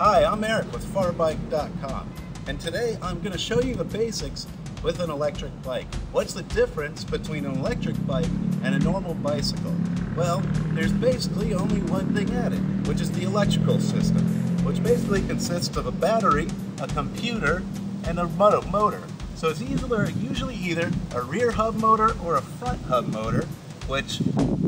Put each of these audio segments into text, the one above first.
Hi, I'm Eric with Farbike.com, and today I'm going to show you the basics with an electric bike. What's the difference between an electric bike and a normal bicycle? Well, there's basically only one thing added, which is the electrical system, which basically consists of a battery, a computer, and a motor. So it's usually either a rear hub motor or a front hub motor, which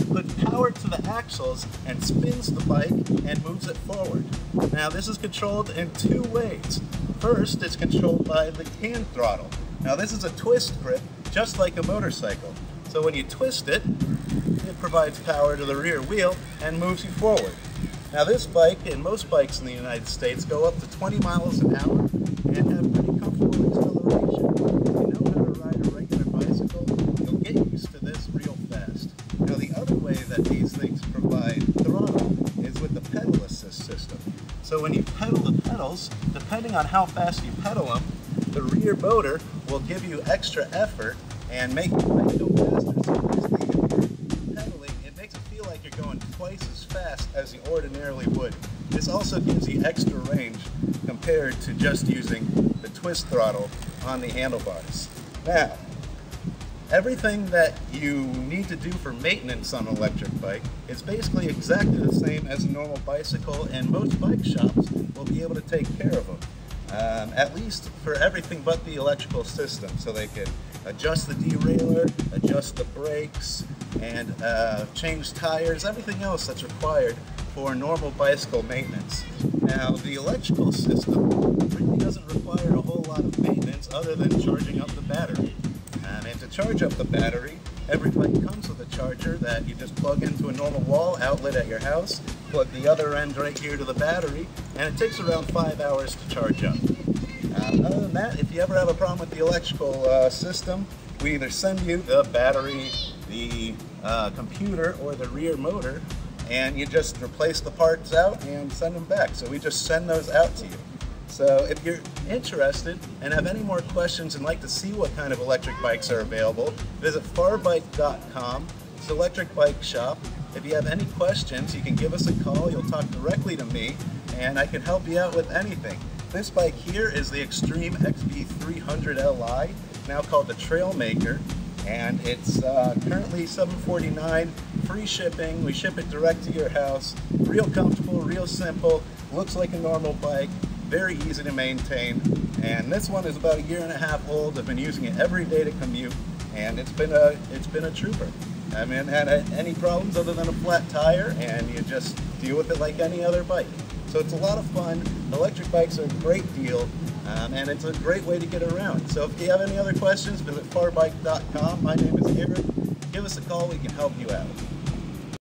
puts power to the axles and spins the bike and moves it forward. Now this is controlled in two ways. First, it's controlled by the hand throttle. Now this is a twist grip, just like a motorcycle. So when you twist it, it provides power to the rear wheel and moves you forward. Now this bike, and most bikes in the United States, go up to 20 miles an hour and have pretty comfortable acceleration. If you know how to ride a regular bicycle, you'll get used to this real fast. Now the other way that these things provide throttle is with the pedal assist system. So when you pedal the pedals, depending on how fast you pedal them, the rear motor will give you extra effort and make the bike go faster. So basically, if you're pedaling, it makes it feel like you're going twice as fast as you ordinarily would. This also gives you extra range compared to just using the twist throttle on the handlebars. Now, everything that you need to do for maintenance on an electric bike is basically exactly the same as a normal bicycle, and most bike shops will be able to take care of them. At least for everything but the electrical system. So they can adjust the derailleur, adjust the brakes, and change tires, everything else that's required for normal bicycle maintenance. Now the electrical system really doesn't require a whole lot of maintenance other than charging up the battery. And to charge up the battery, every bike comes with a charger that you just plug into a normal wall outlet at your house, plug the other end right here to the battery, and it takes around 5 hours to charge up. Other than that, if you ever have a problem with the electrical system, we either send you the battery, the computer, or the rear motor, and you just replace the parts out and send them back. So we just send those out to you. So if you're interested and have any more questions and like to see what kind of electric bikes are available, visit Farbike.com. It's an electric bike shop. If you have any questions, you can give us a call. You'll talk directly to me, and I can help you out with anything. This bike here is the Extreme XP300LI, now called the Trailmaker, and it's currently $749, free shipping. We ship it direct to your house. Real comfortable, real simple, looks like a normal bike, very easy to maintain. And this one is about 1.5 years old. I've been using it every day to commute, and it's been a trooper. I mean, had any problems other than a flat tire, and you just deal with it like any other bike. So it's a lot of fun. Electric bikes are a great deal, and it's a great way to get around. So if you have any other questions, visit Farbike.com. My name is Eric. Give us a call. We can help you out.